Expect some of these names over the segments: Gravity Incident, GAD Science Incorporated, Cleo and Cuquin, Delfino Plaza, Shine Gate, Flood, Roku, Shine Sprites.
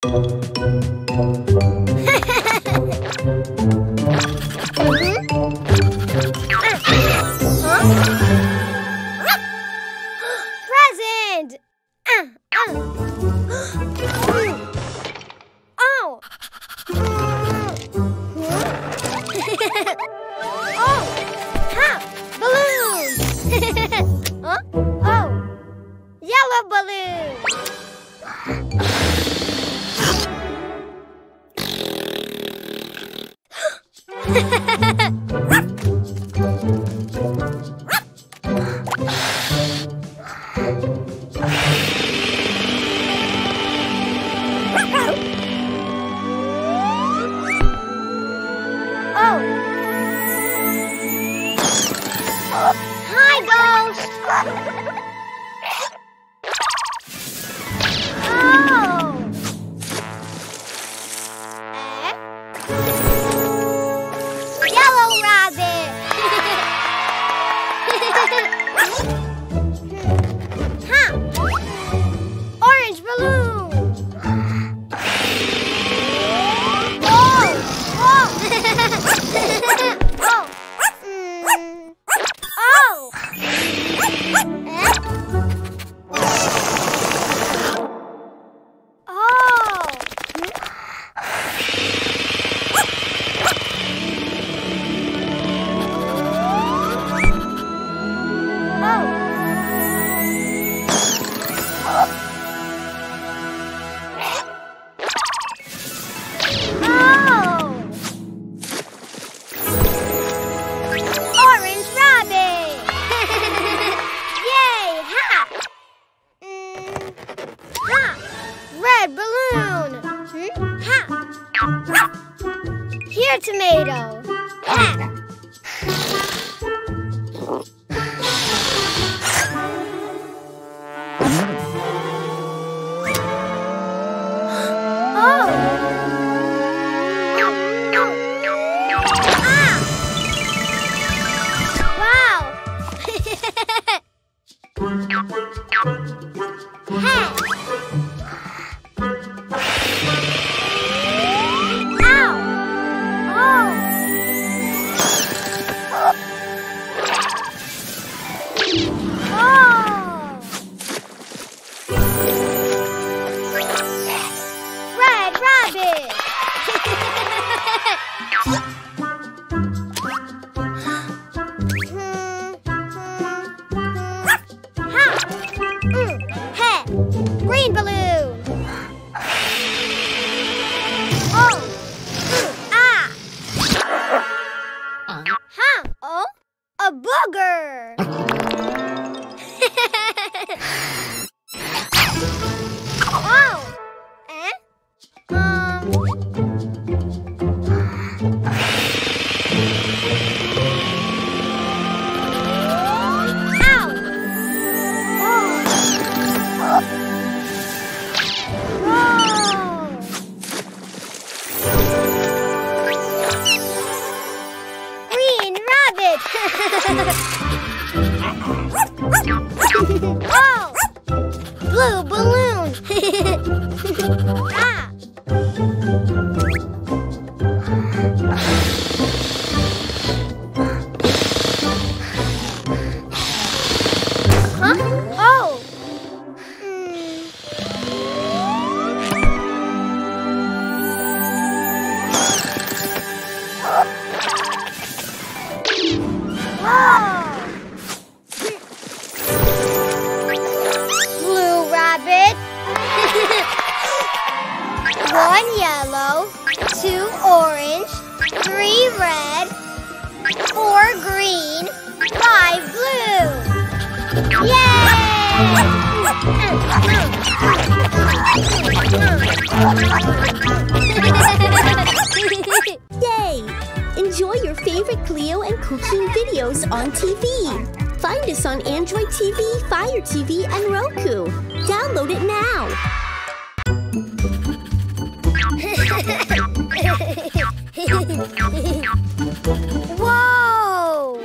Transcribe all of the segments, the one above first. Present! Oh! Oh! Ha! Balloon! Huh? Oh! Yellow balloon! Tomato. Ha. Oh! Blue balloon! Ah! Huh? Oh! One yellow, two orange, three red, four green, five blue. Yay! Yay! Enjoy your favorite Cleo and Cuquin videos on TV. Find us on Android TV, Fire TV, and Roku. Download it now. Whoa!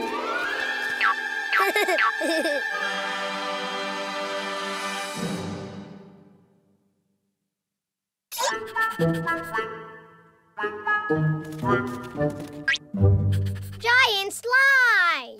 Giant slide!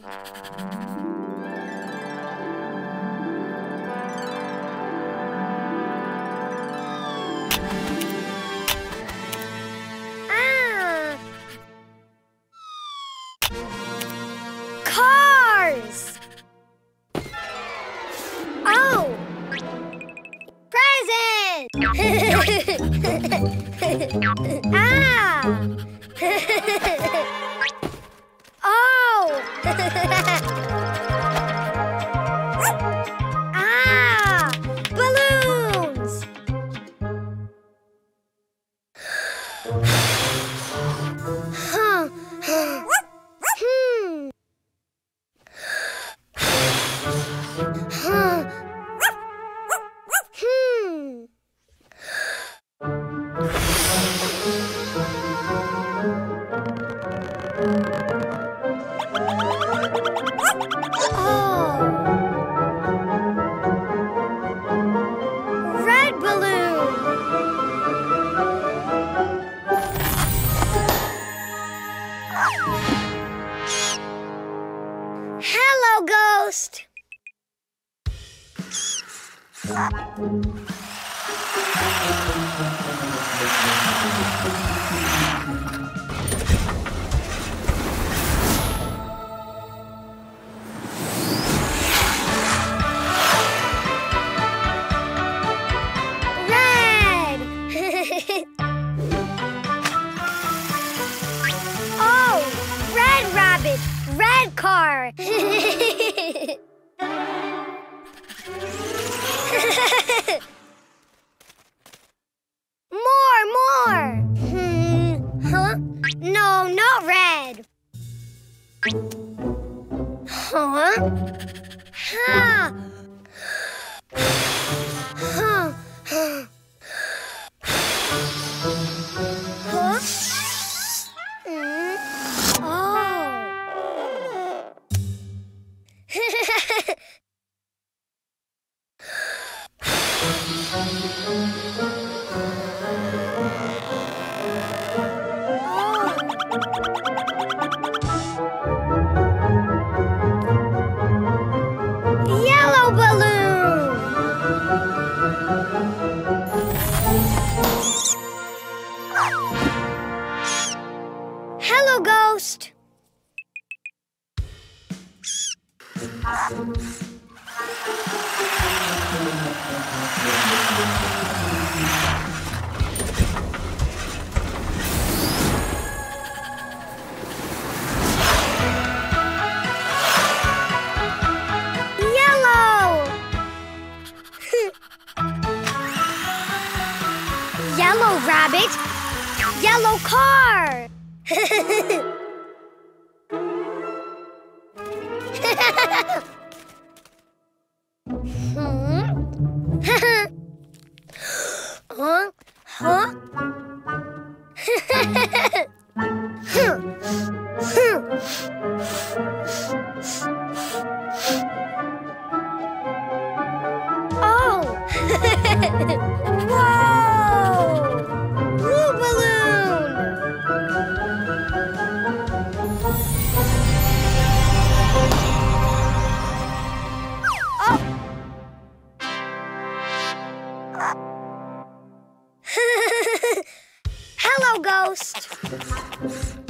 Hello, ghost.